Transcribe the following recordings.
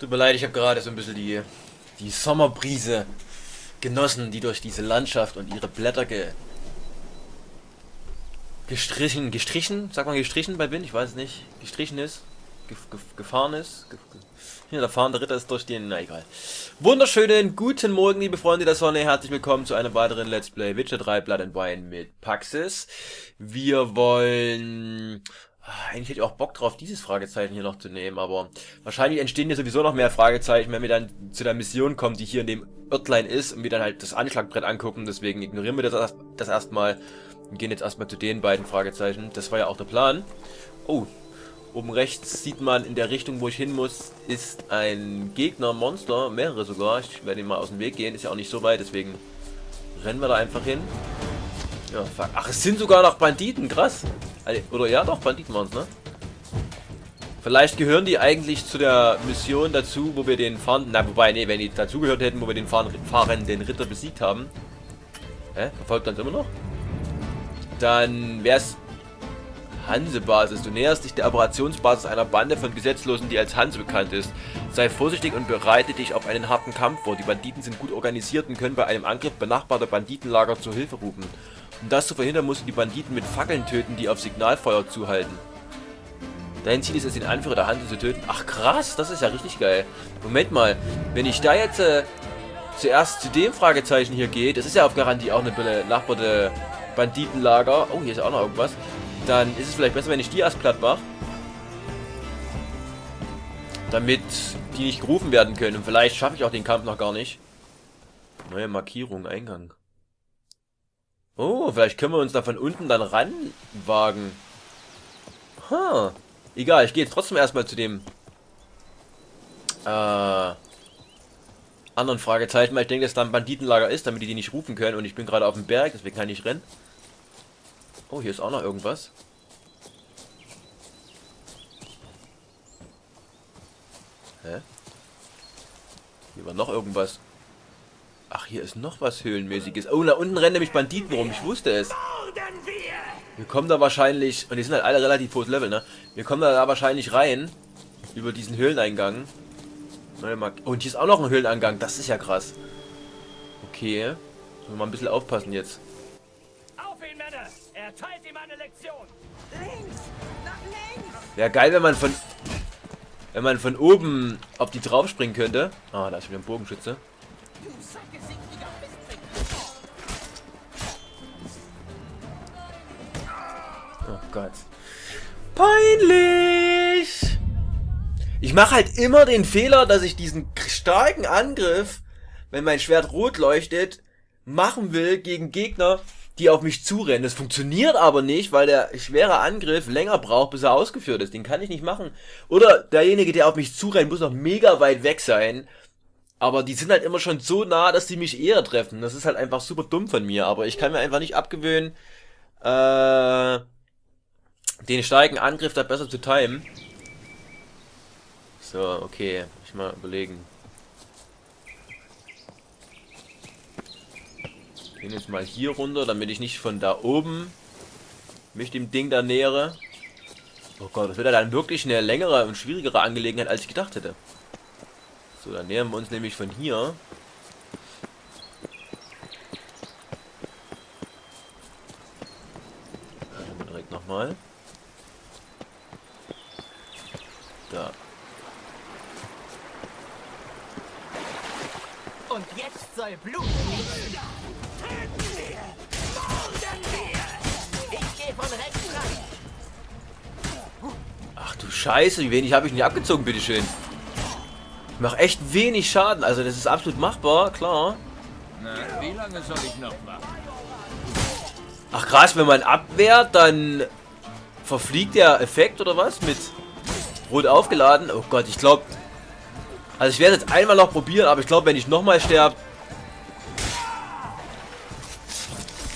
Tut mir leid, ich habe gerade so ein bisschen die Sommerbrise genossen, die durch diese Landschaft und ihre Blätter gestrichen, sagt man gestrichen bei Wind, ich weiß es nicht, gestrichen ist, gefahren ist, der fahrende Ritter ist durch den, na egal. Wunderschönen guten Morgen, liebe Freunde der Sonne, herzlich willkommen zu einem weiteren Let's Play Witcher 3 Blood and Wine mit Paxis. Wir wollen... Eigentlich hätte ich auch Bock drauf, dieses Fragezeichen hier noch zu nehmen, aber wahrscheinlich entstehen hier sowieso noch mehr Fragezeichen, wenn wir dann zu der Mission kommen, die hier in dem Örtlein ist und wir dann halt das Anschlagbrett angucken, deswegen ignorieren wir das erstmal und gehen jetzt erstmal zu den beiden Fragezeichen. Das war ja auch der Plan. Oh, oben rechts sieht man in der Richtung, wo ich hin muss, ist ein Gegner, Monster, mehrere sogar. Ich werde ihm mal aus dem Weg gehen, ist ja auch nicht so weit, deswegen rennen wir da einfach hin. Ja, fuck. Ach, es sind sogar noch Banditen, krass. Oder ja, doch, Banditen waren es, ne? Vielleicht gehören die eigentlich zu der Mission dazu, wo wir den fahrenden... Na, wobei, ne, wenn die dazugehört hätten, wo wir den fahrenden Ritter besiegt haben. Hä? Verfolgt uns immer noch? Dann wär's... Hanse-Basis. Du näherst dich der Operationsbasis einer Bande von Gesetzlosen, die als Hanse bekannt ist. Sei vorsichtig und bereite dich auf einen harten Kampf vor. Die Banditen sind gut organisiert und können bei einem Angriff benachbarter Banditenlager zur Hilfe rufen. Um das zu verhindern, musst du die Banditen mit Fackeln töten, die auf Signalfeuer zuhalten. Dein Ziel ist es, den Anführer der Hanse zu töten. Ach krass, das ist ja richtig geil. Moment mal, wenn ich da jetzt zuerst zu dem Fragezeichen hier gehe, das ist ja auf Garantie auch eine benachbarte Banditenlager. Oh, hier ist auch noch irgendwas. Dann ist es vielleicht besser, wenn ich die erst platt mache. Damit die nicht gerufen werden können. Und vielleicht schaffe ich auch den Kampf noch gar nicht. Neue Markierung, Eingang. Oh, vielleicht können wir uns da von unten dann ranwagen. Ha. Egal, ich gehe jetzt trotzdem erstmal zu dem anderen Fragezeichen, weil ich denke, dass da ein Banditenlager ist, damit die nicht rufen können. Und ich bin gerade auf dem Berg, deswegen kann ich rennen. Oh, hier ist auch noch irgendwas. Hä? Hier war noch irgendwas. Ach, hier ist noch was Höhlenmäßiges. Oh, da unten rennen nämlich Banditen rum. Ich wusste es. Wir kommen da wahrscheinlich... Und die sind halt alle relativ hohes Level, ne? Wir kommen da wahrscheinlich rein. Über diesen Höhleneingang. Oh, und hier ist auch noch ein Höhleneingang. Das ist ja krass. Okay. Müssen wir mal ein bisschen aufpassen jetzt. Auf ihn, Männer! Erteilt ihm eine Lektion! Links! Nach links! Wäre geil, wenn man von... Wenn man von oben auf die drauf springen könnte. Ah, da ist wieder ein Bogenschütze. Oh Gott. Peinlich! Ich mache halt immer den Fehler, dass ich diesen starken Angriff, wenn mein Schwert rot leuchtet, machen will gegen Gegner, die auf mich zurennen. Das funktioniert aber nicht, weil der schwere Angriff länger braucht, bis er ausgeführt ist. Den kann ich nicht machen. Oder derjenige, der auf mich zurennt, muss noch mega weit weg sein. Aber die sind halt immer schon so nah, dass die mich eher treffen. Das ist halt einfach super dumm von mir. Aber ich kann mir einfach nicht abgewöhnen, den starken Angriff da besser zu timen. So, okay. Ich mal überlegen. Ich gehe jetzt mal hier runter, damit ich nicht von da oben mich dem Ding da nähere. Oh Gott, das wird ja dann wirklich eine längere und schwierigere Angelegenheit, als ich gedacht hätte. So, dann nähern wir uns nämlich von hier. Warten wir direkt nochmal. Da. Und jetzt soll Blut. Ich gehe von rechts rein. Ach du Scheiße, wie wenig habe ich denn hier abgezogen, bitteschön. Ich mache echt wenig Schaden, also das ist absolut machbar, klar. Na, wie lange soll ich noch machen? Ach krass, wenn man abwehrt, dann verfliegt der Effekt oder was? Mit rot aufgeladen. Oh Gott, ich glaube... Also ich werde jetzt einmal noch probieren, aber ich glaube, wenn ich nochmal sterbe...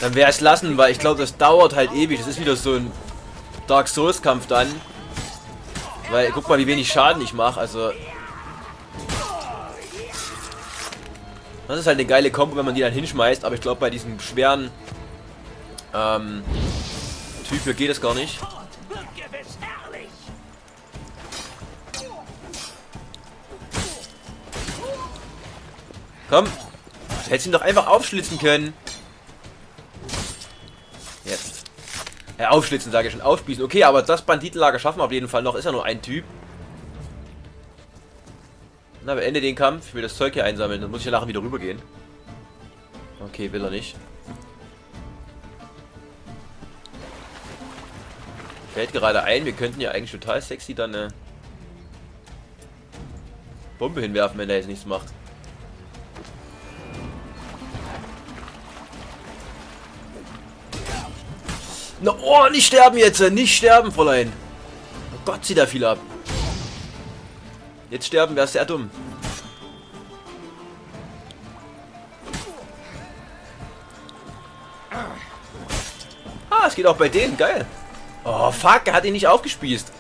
Dann wäre es lassen, weil ich glaube, das dauert halt ewig. Das ist wieder so ein Dark Souls Kampf dann. Weil, guck mal, wie wenig Schaden ich mache, also... Das ist halt eine geile Kombo, wenn man die dann hinschmeißt, aber ich glaube bei diesem schweren Typ hier geht es gar nicht. Komm. Du hättest ihn doch einfach aufschlitzen können. Jetzt. Aufschlitzen, sage ich schon. Aufspießen. Okay, aber das Banditenlager schaffen wir auf jeden Fall noch. Ist ja nur ein Typ. Na, beende den Kampf. Ich will das Zeug hier einsammeln. Dann muss ich ja nachher wieder rübergehen. Okay, will er nicht. Fällt gerade ein, wir könnten ja eigentlich total sexy dann eine Bombe hinwerfen, wenn er jetzt nichts macht. Na, oh, nicht sterben jetzt! Nicht sterben, Fräulein! Oh Gott, zieht da viel ab. Jetzt sterben wäre sehr dumm. Ah, es geht auch bei denen, geil! Oh, fuck, er hat ihn nicht aufgespießt.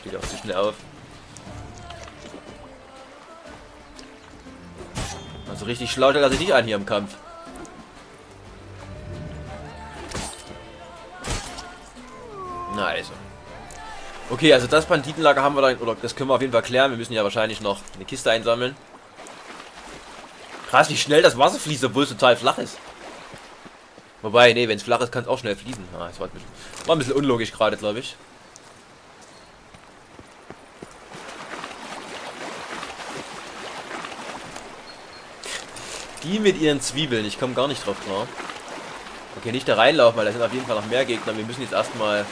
Steht auch zu schnell auf. Also richtig schlau, da lasse ich nicht an hier im Kampf. Na also. Okay, also das Banditenlager haben wir da, oder das können wir auf jeden Fall klären. Wir müssen ja wahrscheinlich noch eine Kiste einsammeln. Krass, wie schnell das Wasser fließt, obwohl es total flach ist. Wobei, nee, wenn es flach ist, kann es auch schnell fließen. Ah, das war ein bisschen unlogisch gerade, glaube ich. Die mit ihren Zwiebeln, ich komme gar nicht drauf klar. Okay, nicht da reinlaufen, weil da sind auf jeden Fall noch mehr Gegner. Wir müssen jetzt erstmal...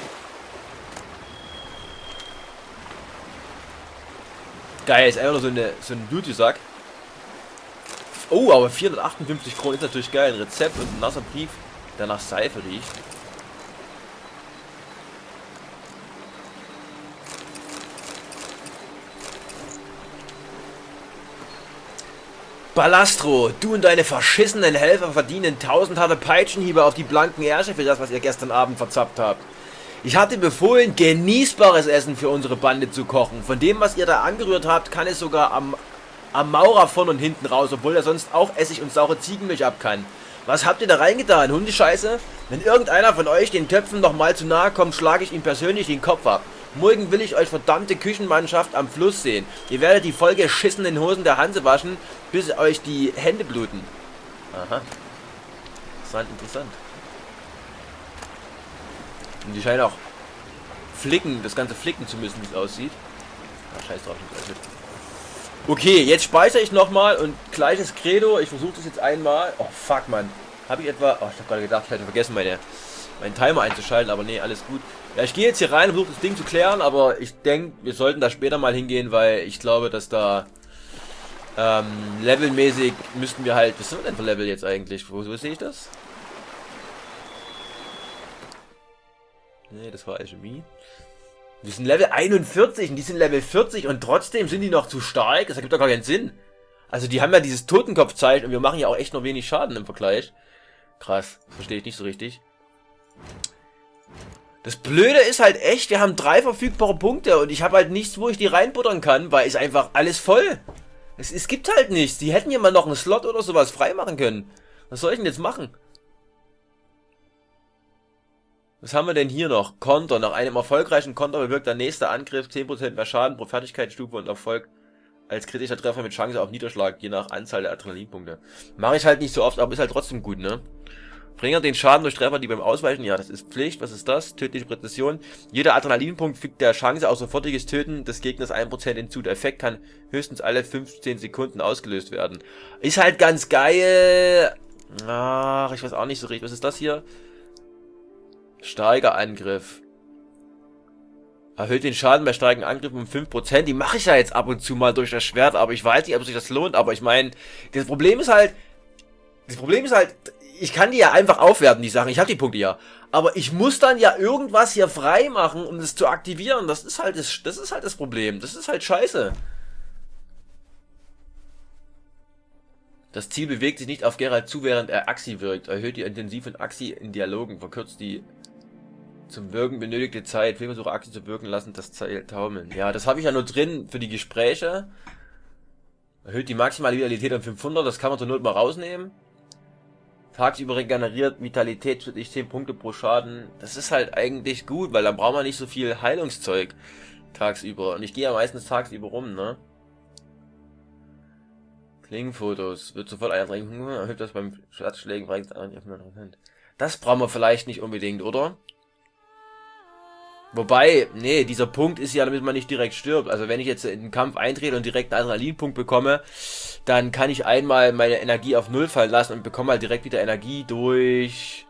Geil, ist einfach nur so ein Duty-Sack. Oh, aber 458 Kronen ist natürlich geil. Ein Rezept und ein nasser Brief, der nach Seife riecht. Balastro, du und deine verschissenen Helfer verdienen 1000 harte Peitschenhiebe auf die blanken Ärsche für das, was ihr gestern Abend verzapft habt. Ich habe dir befohlen, genießbares Essen für unsere Bande zu kochen. Von dem, was ihr da angerührt habt, kann es sogar am Maurer vorne und hinten raus, obwohl er sonst auch Essig und saure Ziegenmilch ab kann. Was habt ihr da reingetan, Hundescheiße? Wenn irgendeiner von euch den Töpfen nochmal zu nahe kommt, schlage ich ihm persönlich den Kopf ab. Morgen will ich euch verdammte Küchenmannschaft am Fluss sehen. Ihr werdet die vollgeschissenen Hosen der Hanse waschen, bis euch die Hände bluten. Aha. Interessant, interessant. Und die scheinen auch flicken, das Ganze flicken zu müssen, wie es aussieht. Ach, scheiß drauf, das ist. Okay, jetzt speichere ich nochmal und gleiches Credo. Ich versuche das jetzt einmal. Oh, fuck, Mann. Habe ich etwa... Oh, ich habe gerade gedacht, ich hätte vergessen, meinen Timer einzuschalten. Aber nee, alles gut. Ja, ich gehe jetzt hier rein und versuche das Ding zu klären. Aber ich denke, wir sollten da später mal hingehen, weil ich glaube, dass da... levelmäßig müssten wir halt... Was sind wir denn für Level jetzt eigentlich? Wo sehe ich das? Nee, das war Alchemie. Wir sind Level 41 und die sind Level 40 und trotzdem sind die noch zu stark. Das ergibt doch gar keinen Sinn. Also die haben ja dieses Totenkopfzeichen und wir machen ja auch echt noch wenig Schaden im Vergleich. Krass, verstehe ich nicht so richtig. Das Blöde ist halt echt, wir haben 3 verfügbare Punkte und ich habe halt nichts, wo ich die reinbuttern kann, weil ist einfach alles voll. Es gibt halt nichts. Die hätten ja mal noch einen Slot oder sowas freimachen können. Was soll ich denn jetzt machen? Was haben wir denn hier noch? Konter. Nach einem erfolgreichen Konter bewirkt der nächste Angriff 10% mehr Schaden pro Fertigkeitsstufe und Erfolg als kritischer Treffer mit Chance auf Niederschlag, je nach Anzahl der Adrenalinpunkte. Mache ich halt nicht so oft, aber ist halt trotzdem gut, ne? Verringert den Schaden durch Treffer, die beim Ausweichen, ja, das ist Pflicht, was ist das? Tödliche Präzision. Jeder Adrenalinpunkt fügt der Chance auf sofortiges Töten des Gegners 1% hinzu. Der Effekt kann höchstens alle 15 Sekunden ausgelöst werden. Ist halt ganz geil. Ach, ich weiß auch nicht so richtig. Was ist das hier? Steiger Angriff. Erhöht den Schaden bei steigen Angriffen um 5%. Die mache ich ja jetzt ab und zu mal durch das Schwert, aber ich weiß nicht, ob sich das lohnt. Aber ich meine, das Problem ist halt, ich kann die ja einfach aufwerten, die Sachen. Ich habe die Punkte ja. Aber ich muss dann ja irgendwas hier frei machen, um das zu aktivieren. Das ist halt das Problem. Das ist halt scheiße. Das Ziel bewegt sich nicht auf Geralt zu, während er Axii wirkt. Erhöht die Intensiv von Axii in Dialogen, verkürzt die zum Wirken benötigte Zeit. Versuche Axii zu wirken lassen, das Ziel taumeln. Ja, das habe ich ja nur drin für die Gespräche. Erhöht die maximale Vitalität um 500, das kann man zur Not mal rausnehmen. Tagsüber regeneriert Vitalität schrittlich 10 Punkte pro Schaden. Das ist halt eigentlich gut, weil dann braucht man nicht so viel Heilungszeug tagsüber. Und ich gehe ja meistens tagsüber rum, ne? Klingenfotos. Wird sofort eindringen. Erhöht das beim Schatzschlägen. Das brauchen wir vielleicht nicht unbedingt, oder? Wobei, nee, dieser Punkt ist ja, damit man nicht direkt stirbt. Also wenn ich jetzt in den Kampf eintrete und direkt einen Adrenalinpunkt bekomme, dann kann ich einmal meine Energie auf 0 fallen lassen und bekomme halt direkt wieder Energie durch...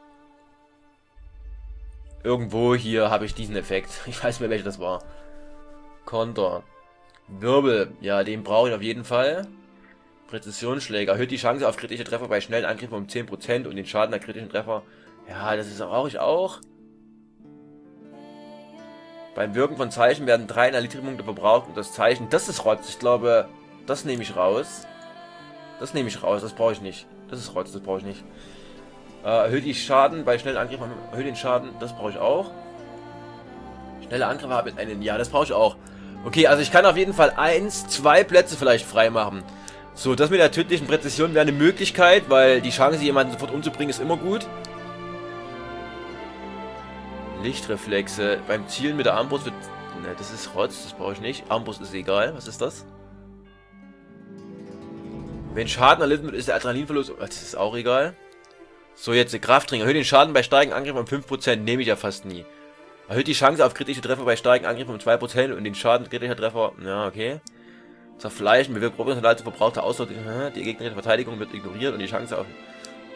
Irgendwo hier habe ich diesen Effekt. Ich weiß nicht mehr, welcher das war. Konter. Wirbel. Ja, den brauche ich auf jeden Fall. Präzisionsschläge. Erhöht die Chance auf kritische Treffer bei schnellen Angriffen um 10% und den Schaden der kritischen Treffer... Ja, das brauche ich auch. Beim Wirken von Zeichen werden 3 Analytikpunkte verbraucht und das Zeichen, das ist Rotz. Ich glaube, das nehme ich raus. Das nehme ich raus, das brauche ich nicht. Das ist Rotz, das brauche ich nicht. Erhöht die Schaden bei schnellen Angriffen, erhöht den Schaden, das brauche ich auch. Schnelle Angriffe haben jetzt einen, ja, das brauche ich auch. Okay, also ich kann auf jeden Fall 1, 2 Plätze vielleicht freimachen. So, das mit der tödlichen Präzision wäre eine Möglichkeit, weil die Chance, jemanden sofort umzubringen, ist immer gut. Lichtreflexe. Beim Zielen mit der Armbrust wird... Ne, das ist Rotz, das brauche ich nicht. Armbrust ist egal. Was ist das? Wenn Schaden erlitten wird, ist der Adrenalinverlust... Das ist auch egal. So, jetzt Kraftring. Erhöht den Schaden bei starken Angriffen um 5%. Nehme ich ja fast nie. Erhöht die Chance auf kritische Treffer bei starken Angriffen um 2% und den Schaden kritischer Treffer... Ja, okay. Zerfleischen. Bewirkt proportional zu verbrauchter Ausdauer. Die gegnerische Verteidigung wird ignoriert und die Chance auf...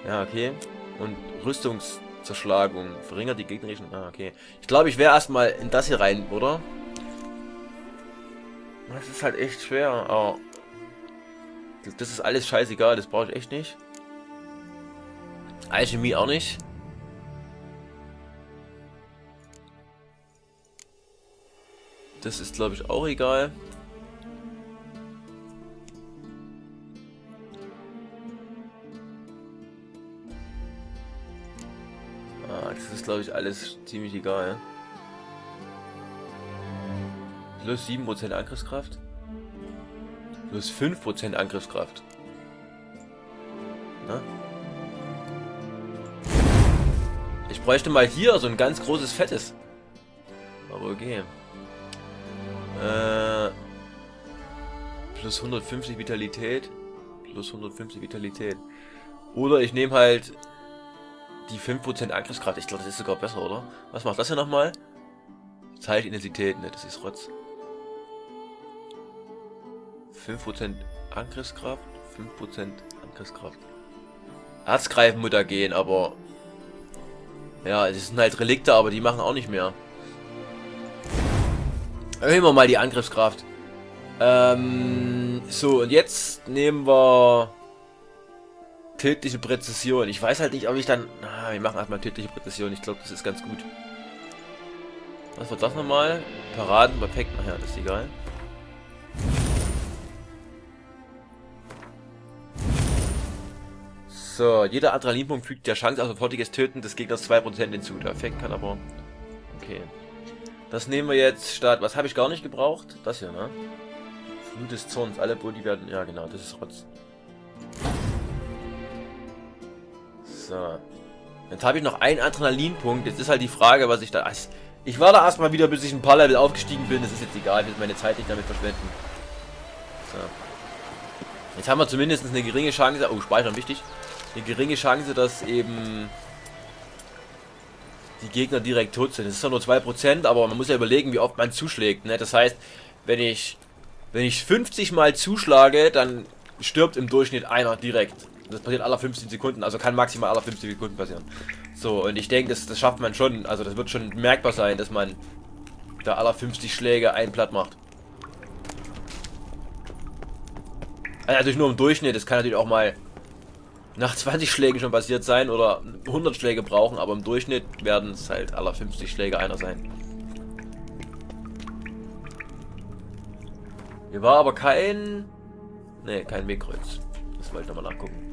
Ja, okay. Und Rüstungs... Zerschlagung. Verringert die gegnerischen... Ah, okay. Ich glaube, ich wäre erstmal in das hier rein, oder? Das ist halt echt schwer. Aber das ist alles scheißegal. Das brauche ich echt nicht. Alchemie auch nicht. Das ist, glaube ich, auch egal. Das ist, glaube ich, alles ziemlich egal. Plus 7% Angriffskraft. Plus 5% Angriffskraft. Na? Ich bräuchte mal hier so ein ganz großes, fettes. Aber okay. Plus 150 Vitalität. Plus 150 Vitalität. Oder ich nehme halt... Die 5% Angriffskraft, ich glaube, das ist sogar besser, oder? Was macht das hier nochmal? Zeichenintensität, ne, das ist Rotz. 5% Angriffskraft, 5% Angriffskraft. Herzgreifen muss da gehen, aber... Ja, das sind halt Relikte, aber die machen auch nicht mehr. Erhöhen wir mal die Angriffskraft. So, und jetzt nehmen wir... Tödliche Präzision. Ich weiß halt nicht, ob ich dann... Ah, wir machen erstmal tödliche Präzision. Ich glaube, das ist ganz gut. Was wird das nochmal? Paraden, perfekt. Ach ja, das ist egal. So, jeder Adrenalinpunkt fügt der Chance auf sofortiges Töten des Gegners 2% hinzu. Der Effekt kann aber... Okay. Das nehmen wir jetzt statt... Was habe ich gar nicht gebraucht? Das hier, ne? Flut des Zorns. Alle Body werden... Ja, genau. Das ist Rotz. So. Jetzt habe ich noch einen Adrenalinpunkt. Jetzt ist halt die Frage, was ich da... Ich war da erstmal wieder, bis ich ein paar Level aufgestiegen bin. Das ist jetzt egal. Ich will meine Zeit nicht damit verschwenden. So. Jetzt haben wir zumindest eine geringe Chance... Oh, Speichern, wichtig. Eine geringe Chance, dass eben... Die Gegner direkt tot sind. Das ist zwar nur 2%, aber man muss ja überlegen, wie oft man zuschlägt. Ne? Das heißt, wenn ich 50 Mal zuschlage, dann stirbt im Durchschnitt einer direkt. Das passiert alle 15 Sekunden, also kann maximal alle 15 Sekunden passieren. So, und ich denke, das schafft man schon. Also das wird schon merkbar sein, dass man da alle 50 Schläge ein Platt macht. Also natürlich nur im Durchschnitt, das kann natürlich auch mal nach 20 Schlägen schon passiert sein oder 100 Schläge brauchen, aber im Durchschnitt werden es halt alle 50 Schläge einer sein. Hier war aber kein... Ne, kein Wegkreuz. Das wollte ich nochmal nachgucken.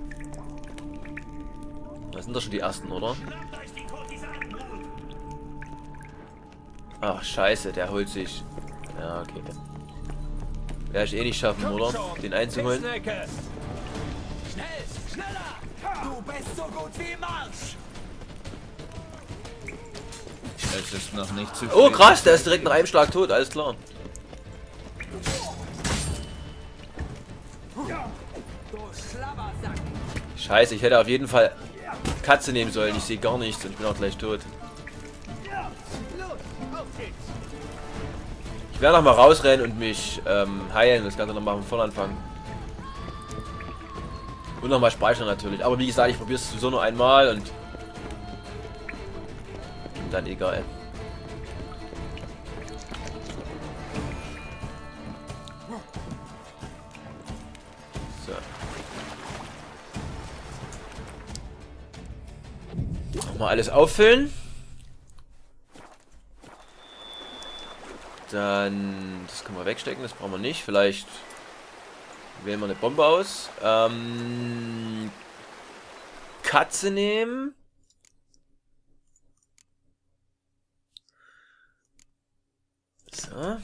Das sind doch schon die ersten, oder? Ach, scheiße, der holt sich. Ja, okay. Werde ich eh nicht schaffen, oder? Den einzuholen. Du bist so gut wie im Arsch. Es ist noch nicht zu. Oh krass, der ist direkt nach einem Schlag tot, alles klar. Scheiße, ich hätte auf jeden Fall Katze nehmen sollen, ich sehe gar nichts und ich bin auch gleich tot. Ich werde nochmal rausrennen und mich heilen, das Ganze nochmal von vorne anfangen. Und nochmal speichern natürlich, aber wie gesagt, ich probiere es sowieso nur einmal und dann egal. So. Nochmal alles auffüllen. Dann, das können wir wegstecken, das brauchen wir nicht. Vielleicht wählen wir eine Bombe aus. Katze nehmen. So.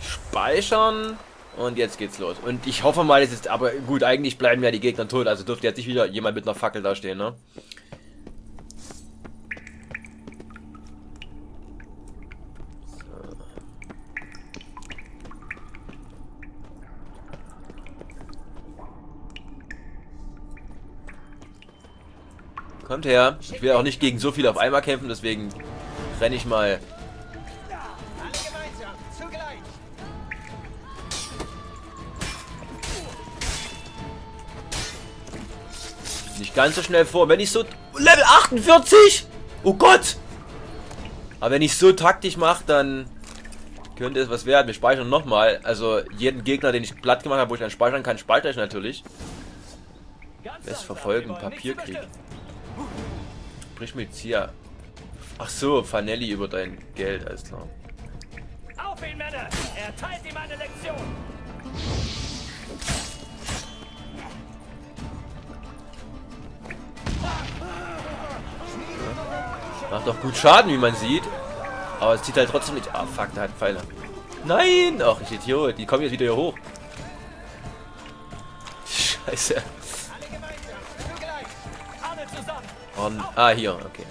Speichern. Und jetzt geht's los. Und ich hoffe mal, es ist... Aber gut, eigentlich bleiben ja die Gegner tot. Also dürfte jetzt nicht wieder jemand mit einer Fackel da stehen, ne? So. Kommt her. Ich will auch nicht gegen so viele auf einmal kämpfen, deswegen renne ich mal... nicht ganz so schnell vor, wenn ich so... Level 48! Oh Gott! Aber wenn ich so taktisch mache, dann könnte es was werden. Wir speichern nochmal. Also jeden Gegner, den ich platt gemacht habe, wo ich dann speichern kann, speichere ich natürlich. Best verfolgen, Papierkrieg. Sprich mit Zia. Ach so, Fanelli über dein Geld, alles klar. Auf ihn, Männer! Erteilt ihm eine Lektion! Macht doch gut Schaden, wie man sieht. Aber es zieht halt trotzdem nicht. Ah, fuck, da hat einen Pfeiler. Nein! Ach, ich Idiot. Die kommen jetzt wieder hier hoch. Scheiße. Und, ah, hier, okay.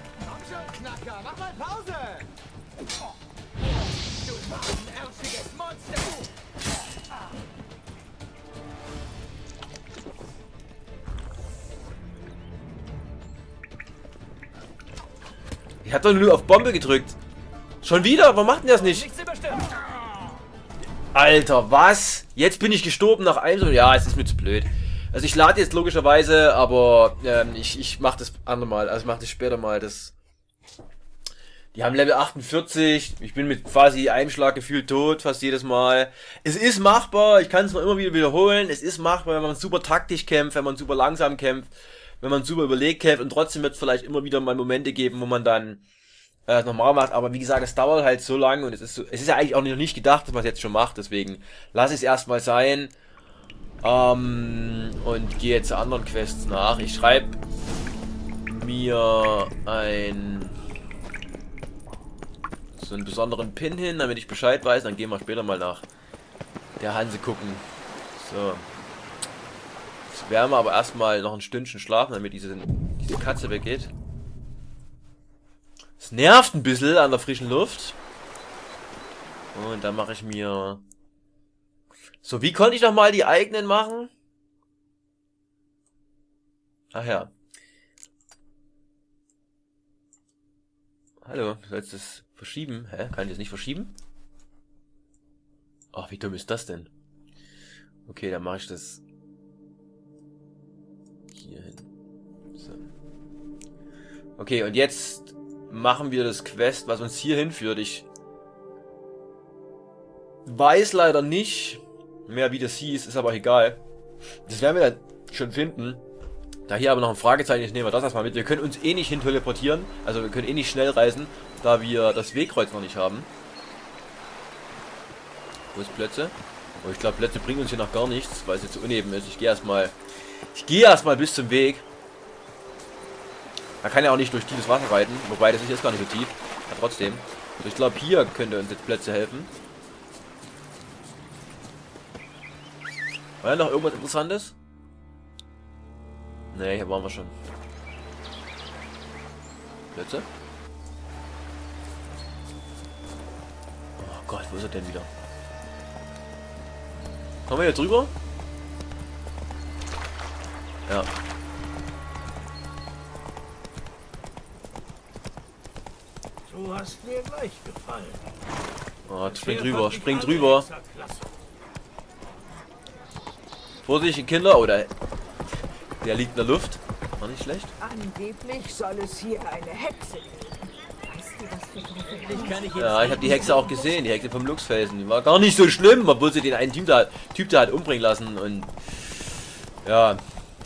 Ich hab doch nur auf Bombe gedrückt. Schon wieder? Warum macht denn das nicht? Alter, was? Jetzt bin ich gestorben nach einem so... Ja, es ist mir zu blöd. Also ich lade jetzt logischerweise, aber ich mache das andere Mal. Also ich mache das später mal. Das. Die haben Level 48. Ich bin mit quasi einem Schlag gefühlt tot, fast jedes Mal. Es ist machbar. Ich kann es noch immer wieder wiederholen. Es ist machbar, wenn man super taktisch kämpft, wenn man super langsam kämpft. Wenn man super überlegt kämpft, und trotzdem wird es vielleicht immer wieder mal Momente geben, wo man dann nochmal macht, aber wie gesagt, es dauert halt so lange und es ist ja eigentlich auch noch nicht gedacht, dass man es jetzt schon macht, deswegen lasse ich es erstmal sein und gehe jetzt anderen Quests nach. Ich schreibe mir so einen besonderen Pin hin, damit ich Bescheid weiß, dann gehen wir später mal nach der Hanse gucken. So. Jetzt werden wir aber erstmal noch ein Stündchen schlafen, damit diese Katze weggeht. Es nervt ein bisschen an der frischen Luft. Und dann mache ich mir... So, wie konnte ich nochmal die eigenen machen? Ach ja. Hallo, sollst du das verschieben? Hä? Kann ich das nicht verschieben? Ach, wie dumm ist das denn? Okay, dann mache ich das... hier hin. So. Okay, und jetzt machen wir das Quest, was uns hier hinführt. Ich weiß leider nicht mehr, wie das hieß, ist aber egal. Das werden wir dann schon finden. Da hier aber noch ein Fragezeichen ist, nehmen wir das erstmal mit. Wir können uns eh nicht hin teleportieren, also wir können eh nicht schnell reisen, da wir das Wegkreuz noch nicht haben. Wo ist Plätze? Oh, ich glaube, Plätze bringen uns hier noch gar nichts, weil es jetzt so uneben ist. Ich gehe erstmal bis zum Weg. Man kann ja auch nicht durch tiefes Wasser reiten, wobei das ist gar nicht so tief. Aber trotzdem. Also ich glaube, hier könnte uns jetzt Plätze helfen. War ja noch irgendwas Interessantes? Ne, hier waren wir schon. Bitte? Oh Gott, wo ist er denn wieder? Kommen wir hier drüber? Ja. Du hast mir gleich gefallen. Oh, spring drüber, spring drüber. Vorsicht, Kinder, oder? Der liegt in der Luft. War nicht schlecht. Angeblich soll es hier eine Hexe geben. Ja, ich habe die Hexe auch gesehen, die Hexe vom Luxfelsen. Die war gar nicht so schlimm, obwohl sie den einen Typ da hat umbringen lassen. Und ja,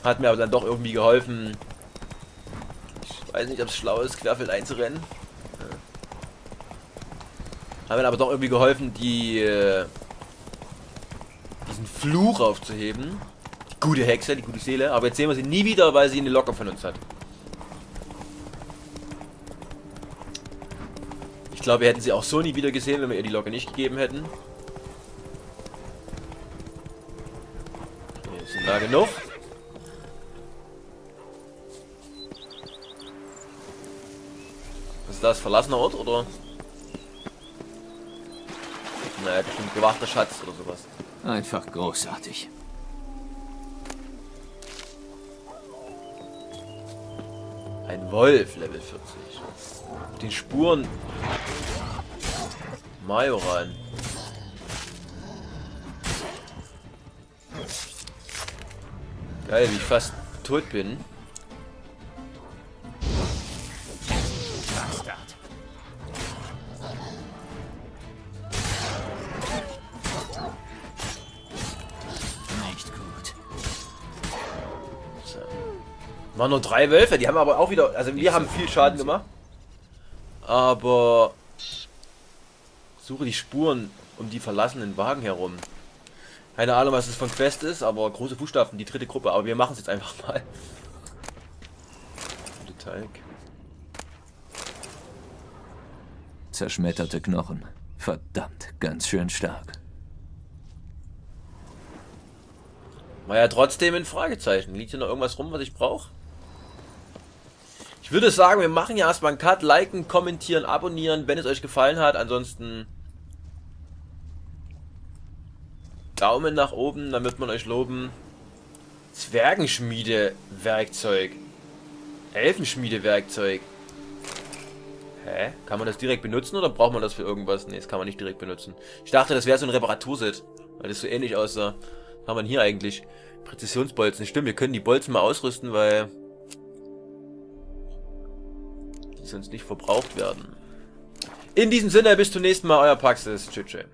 hat mir aber dann doch irgendwie geholfen. Ich weiß nicht, ob es schlau ist, Querfeld einzurennen. Hat mir aber doch irgendwie geholfen, diesen Fluch aufzuheben. Die gute Hexe, die gute Seele. Aber jetzt sehen wir sie nie wieder, weil sie eine Locke von uns hat. Ich glaube, wir hätten sie auch so nie wieder gesehen, wenn wir ihr die Locke nicht gegeben hätten. Hier sind da genug. Was ist das? Verlassener Ort, oder? Naja, bestimmt gewachter Schatz oder sowas. Einfach großartig. Ein Wolf, Level 40. Auf den Spuren Majoran. Geil, wie ich fast tot bin. Waren nur 3 Wölfe, die haben aber auch wieder, also wir haben viel Schaden gemacht. Aber suche die Spuren um die verlassenen Wagen herum. Keine Ahnung, was das von Quest ist, aber große Fußstapfen, die dritte Gruppe. Aber wir machen es jetzt einfach mal. Teig. Zerschmetterte Knochen. Verdammt, ganz schön stark. War ja trotzdem ein Fragezeichen. Liegt hier noch irgendwas rum, was ich brauche? Ich würde sagen, wir machen ja erstmal einen Cut. Liken, kommentieren, abonnieren, wenn es euch gefallen hat. Ansonsten Daumen nach oben, damit man euch loben. Zwergenschmiedewerkzeug. Elfenschmiedewerkzeug. Hä? Kann man das direkt benutzen oder braucht man das für irgendwas? Ne, das kann man nicht direkt benutzen. Ich dachte, das wäre so ein Reparaturset, weil das so ähnlich aussah. Was haben wir hier eigentlich? Präzisionsbolzen. Stimmt, wir können die Bolzen mal ausrüsten, weil die sonst nicht verbraucht werden. In diesem Sinne, bis zum nächsten Mal, euer Paxis. Tschüss.